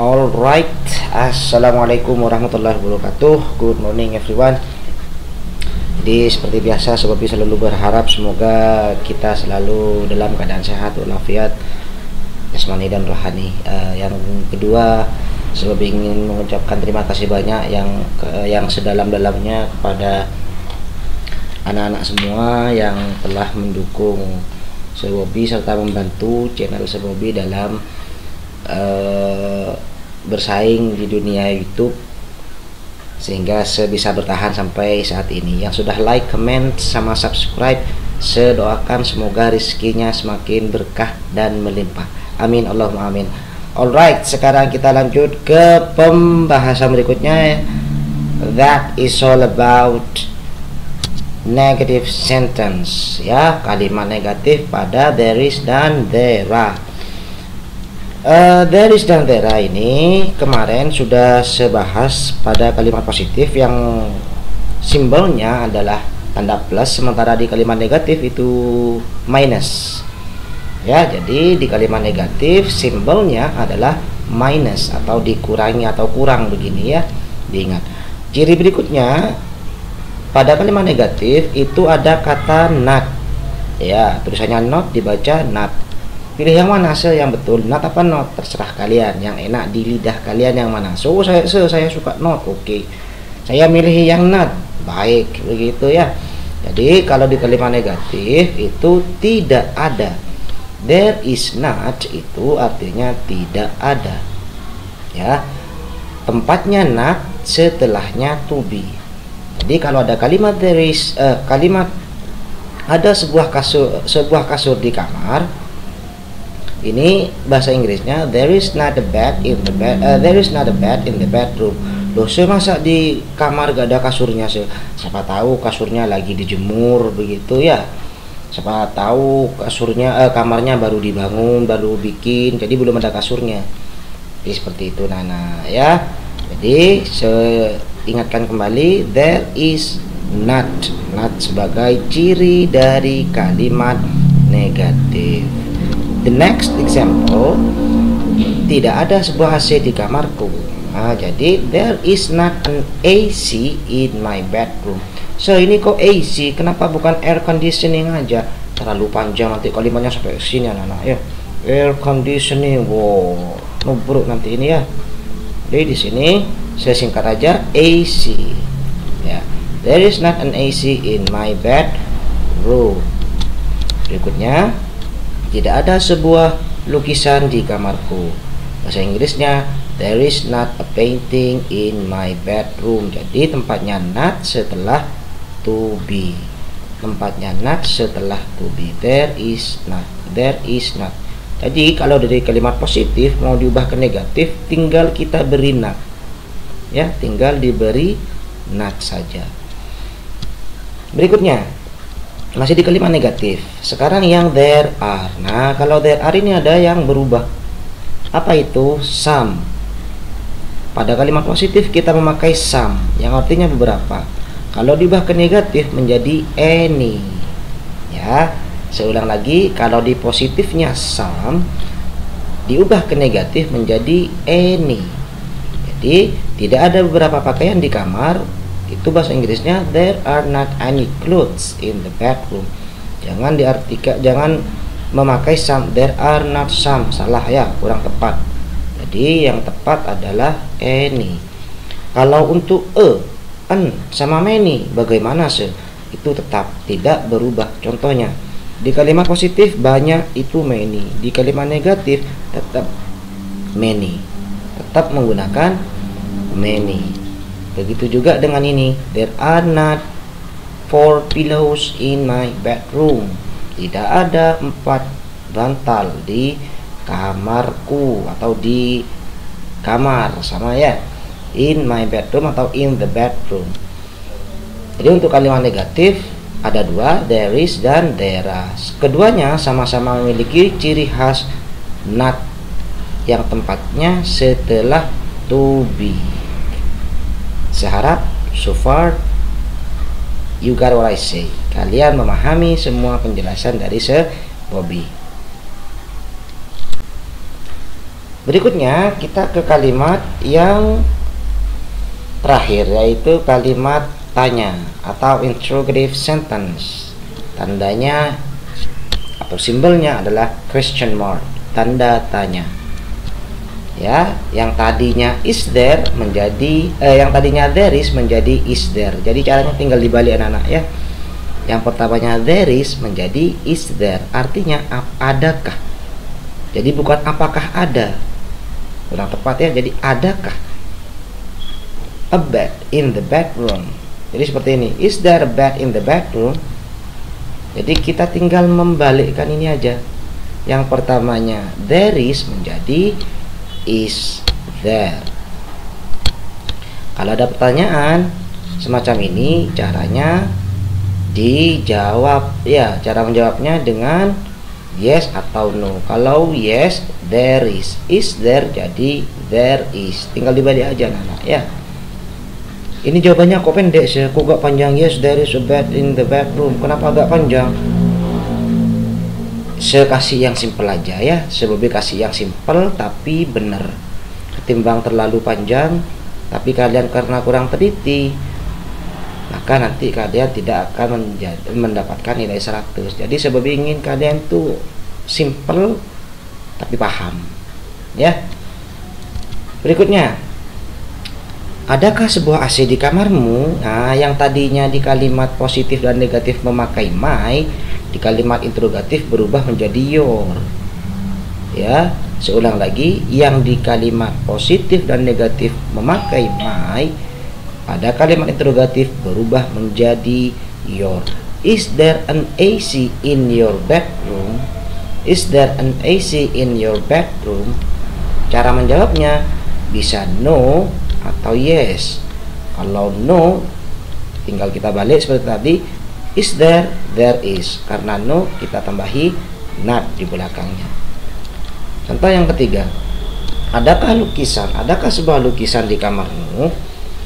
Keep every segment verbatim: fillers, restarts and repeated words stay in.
Alright, assalamualaikum warahmatullahi wabarakatuh. Good morning everyone. Jadi seperti biasa, Sobat Pi selalu berharap semoga kita selalu dalam keadaan sehat walafiat, jasmani dan rohani. Uh, yang kedua, Sobat Pi ingin mengucapkan terima kasih banyak yang uh, yang sedalam-dalamnya kepada anak-anak semua yang telah mendukung Sobat Pi serta membantu channel Sobat Pi dalam uh, bersaing di dunia YouTube, sehingga bisa bertahan sampai saat ini. Yang sudah like, comment, sama subscribe, saya doakan semoga rezekinya semakin berkah dan melimpah. Amin, Allahumma amin. Alright, sekarang kita lanjut ke pembahasan berikutnya. That is all about negative sentence, ya, kalimat negatif pada there is dan there are. Uh, there is dan there are ini kemarin sudah sebahas pada kalimat positif yang simbolnya adalah tanda plus, sementara di kalimat negatif itu minus, ya. Jadi di kalimat negatif simbolnya adalah minus atau dikurangi atau kurang, begini ya, diingat. Ciri berikutnya pada kalimat negatif itu ada kata not, ya, tulisannya not dibaca not. Pilih yang mana sih yang betul, not apa not, terserah kalian, yang enak di lidah kalian yang mana. So saya, so, saya suka not, oke, okay. Saya milih yang not, baik, begitu ya. Jadi kalau di kalimat negatif itu tidak ada. There is not itu artinya tidak ada, ya. Tempatnya not, setelahnya to be. Jadi kalau ada kalimat there is, eh, kalimat ada sebuah kasur, sebuah kasur di kamar. Ini bahasa Inggrisnya there is not a bed in the bed, uh, there is not a bed in the bedroom. Loh, saya masa di kamar gak ada kasurnya sih? Siapa tahu kasurnya lagi dijemur, begitu ya. Siapa tahu kasurnya, uh, kamarnya baru dibangun, baru bikin, jadi belum ada kasurnya. Jadi seperti itu, Nana, ya. Jadi saya ingatkan kembali, there is not, not sebagai ciri dari kalimat negatif. The next example, tidak ada sebuah A C di kamarku. Nah, jadi there is not an A C in my bedroom. So ini kok A C, kenapa bukan air conditioning aja? Terlalu panjang nanti kalimatnya sampai sini anak-anak ya. Air conditioning, wow, nubruk nanti ini ya. Jadi di sini saya singkat aja A C. Ya, there is not an A C in my bedroom. Berikutnya, tidak ada sebuah lukisan di kamarku. Bahasa Inggrisnya there is not a painting in my bedroom. Jadi tempatnya not setelah to be. Tempatnya not setelah to be. There is not. There is not. Jadi kalau dari kalimat positif mau diubah ke negatif, tinggal kita beri not. Ya, tinggal diberi not saja. Berikutnya, masih di kalimat negatif. Sekarang yang there are. Nah, kalau there are ini ada yang berubah. Apa itu? Some. Pada kalimat positif kita memakai some, yang artinya beberapa. Kalau diubah ke negatif menjadi any. Ya, saya ulang lagi, kalau di positifnya some, diubah ke negatif menjadi any. Jadi, tidak ada beberapa pakaian di kamar. Itu bahasa Inggrisnya there are not any clothes in the bedroom. Jangan diartikan, jangan memakai some, there are not some, salah ya, kurang tepat. Jadi yang tepat adalah any. Kalau untuk a, an sama many, bagaimana sih? Itu tetap tidak berubah. Contohnya di kalimat positif banyak itu many, di kalimat negatif tetap many, tetap menggunakan many. Begitu juga dengan ini, there are not four pillows in my bedroom. Tidak ada empat bantal di kamarku atau di kamar, sama ya, in my bedroom atau in the bedroom. Jadi untuk kalimat negatif ada dua, there is dan there are. Keduanya sama-sama memiliki ciri khas not, yang tempatnya setelah to be. Saya harap so far you got what I say. Kalian memahami semua penjelasan dari Sir Bobby. Berikutnya kita ke kalimat yang terakhir, yaitu kalimat tanya atau interrogative sentence. Tandanya atau simbolnya adalah question mark, tanda tanya. Ya, yang tadinya is there menjadi eh, yang tadinya there is menjadi is there. Jadi caranya tinggal dibalik anak-anak ya. Yang pertamanya there is menjadi is there. Artinya adakah. Jadi bukan apakah ada. Kurang tepat ya. Jadi adakah a bed in the bedroom. Jadi seperti ini. Is there a bed in the bedroom? Jadi kita tinggal membalikkan ini aja. Yang pertamanya there is menjadi is there. Kalau ada pertanyaan semacam ini, caranya dijawab ya, cara menjawabnya dengan yes atau no. Kalau yes, there is, is there jadi there is. Tinggal dibalik aja anak-anak ya. Ini jawabannya kok pendek sih, kok gak panjang. Yes there is a bed in the bedroom. Kenapa agak panjang? Sekasih yang simpel aja ya, sebab kasih yang simpel tapi bener, ketimbang terlalu panjang tapi kalian karena kurang teliti maka nanti kalian tidak akan mendapatkan nilai seratus. Jadi sebab ingin kalian tuh simpel tapi paham ya. Berikutnya, adakah sebuah A C di kamarmu? Nah, yang tadinya di kalimat positif dan negatif memakai my, di kalimat interrogatif berubah menjadi your. Ya, seulang lagi, yang di kalimat positif dan negatif memakai my, pada kalimat interrogatif berubah menjadi your. Is there an A C in your bedroom? Is there an A C in your bedroom? Cara menjawabnya bisa no atau yes. Kalau no, tinggal kita balik seperti tadi. Is there, there is. Karena no, kita tambahi not di belakangnya. Contoh yang ketiga, adakah lukisan, adakah sebuah lukisan di kamarmu?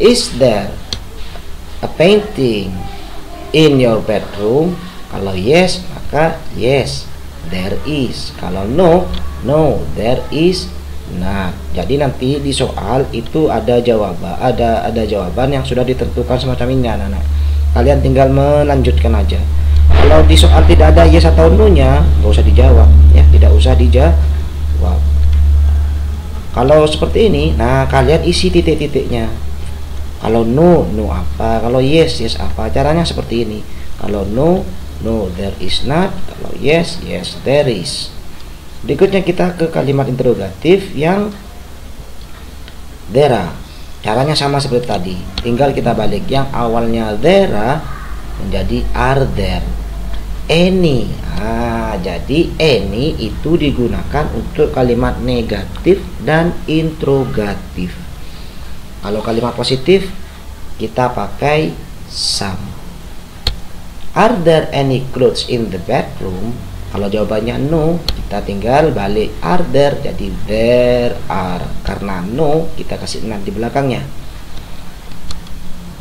Is there a painting in your bedroom? Kalau yes, maka yes, there is. Kalau no, no, there is not. Jadi nanti di soal itu ada jawaban, ada ada jawaban yang sudah ditentukan semacam ini anak-anak. Kalian tinggal melanjutkan aja. Kalau di soal tidak ada yes atau no nya, nggak usah dijawab ya, tidak usah dijawab. Kalau seperti ini, nah kalian isi titik-titiknya. Kalau no, no apa? Kalau yes, yes apa? Caranya seperti ini. Kalau no, no there is not. Kalau yes, yes there is. Berikutnya kita ke kalimat interrogatif yang there are. Caranya sama seperti tadi, tinggal kita balik. Yang awalnya there menjadi are there. Any, ah, jadi any itu digunakan untuk kalimat negatif dan interrogatif. Kalau kalimat positif kita pakai some. Are there any clothes in the bedroom? Kalau jawabannya no, kita tinggal balik are there jadi there are. Karena no, kita kasih not di belakangnya.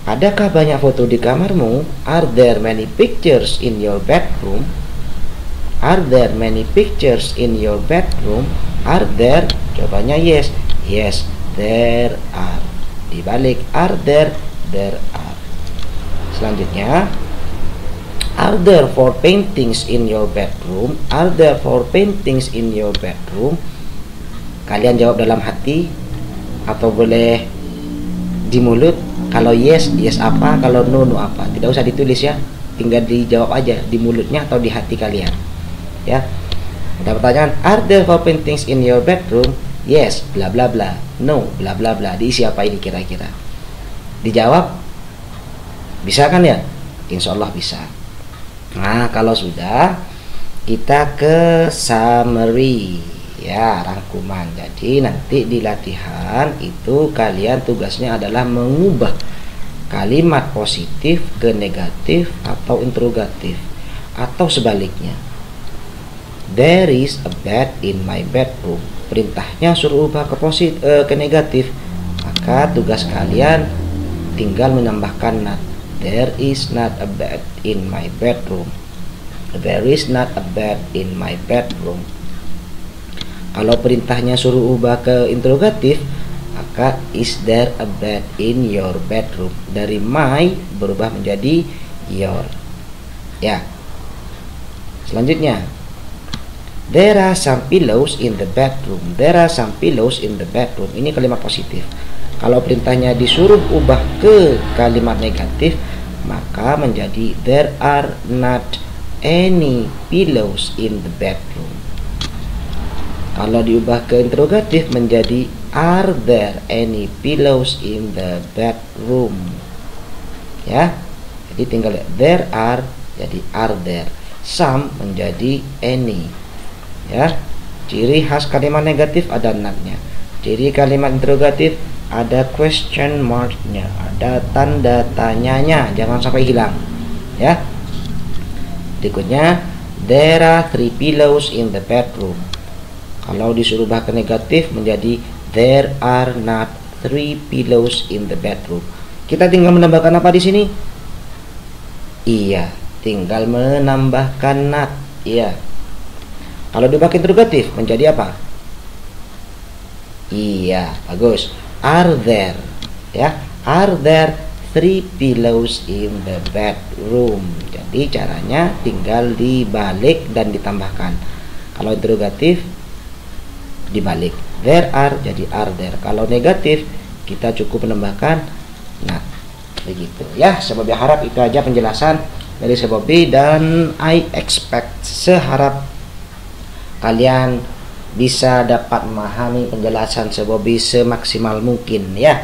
Adakah banyak foto di kamarmu? Are there many pictures in your bedroom? Are there many pictures in your bedroom? Are there? Jawabannya yes. Yes, there are. Dibalik are there, there are. Selanjutnya, are there four paintings in your bedroom? Are there four paintings in your bedroom? Kalian jawab dalam hati atau boleh di mulut. Kalau yes, yes apa? Kalau no, no apa? Tidak usah ditulis ya, tinggal dijawab aja di mulutnya atau di hati kalian ya. Ada pertanyaan, are there four paintings in your bedroom? Yes, bla bla bla. No, bla bla bla. Diisi apa ini kira-kira? Dijawab bisa kan ya? Insya Allah bisa. Nah, kalau sudah, kita ke summary ya, rangkuman. Jadi nanti di latihan itu kalian tugasnya adalah mengubah kalimat positif ke negatif atau interrogatif atau sebaliknya. There is a bed in my bedroom. Perintahnya suruh ubah ke positif eh, ke negatif. Maka tugas kalian tinggal menambahkan not. There is not a bed in my bedroom. There is not a bed in my bedroom. Kalau perintahnya suruh ubah ke interrogatif, maka is there a bed in your bedroom? Dari my berubah menjadi your. Ya. Selanjutnya, there are some pillows in the bedroom. There are some pillows in the bedroom. Ini kalimat positif. Kalau perintahnya disuruh ubah ke kalimat negatif, maka menjadi there are not any pillows in the bedroom. Kalau diubah ke interrogatif menjadi are there any pillows in the bedroom? Ya. Jadi tinggal there are jadi are there. Some menjadi any. Ya, ciri khas kalimat negatif ada not-nya. Ciri kalimat interrogatif ada question mark-nya, ada tanda tanyanya, jangan sampai hilang. Ya. Berikutnya, there are three pillows in the bedroom. Kalau disuruh ubah ke negatif menjadi there are not three pillows in the bedroom. Kita tinggal menambahkan apa di sini? Iya, tinggal menambahkan not. Iya. Kalau diubah ke interrogatif menjadi apa? Iya, bagus. Are there, ya? Are there three pillows in the bedroom? Jadi caranya tinggal dibalik dan ditambahkan. Kalau interrogatif dibalik. There are jadi are there. Kalau negatif kita cukup menambahkan not. Begitu ya. Sebab harap itu aja penjelasan dari Sebab dan I expect seharap kalian bisa dapat memahami penjelasan Sebobi semaksimal mungkin ya.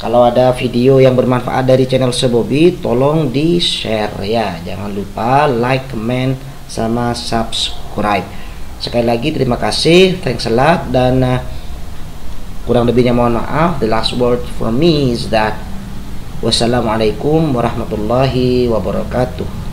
Kalau ada video yang bermanfaat dari channel Sebobi, tolong di share ya. Jangan lupa like, comment, sama subscribe. Sekali lagi terima kasih, thanks a lot, dan uh, kurang lebihnya mohon maaf. The last word for me is that wassalamualaikum warahmatullahi wabarakatuh.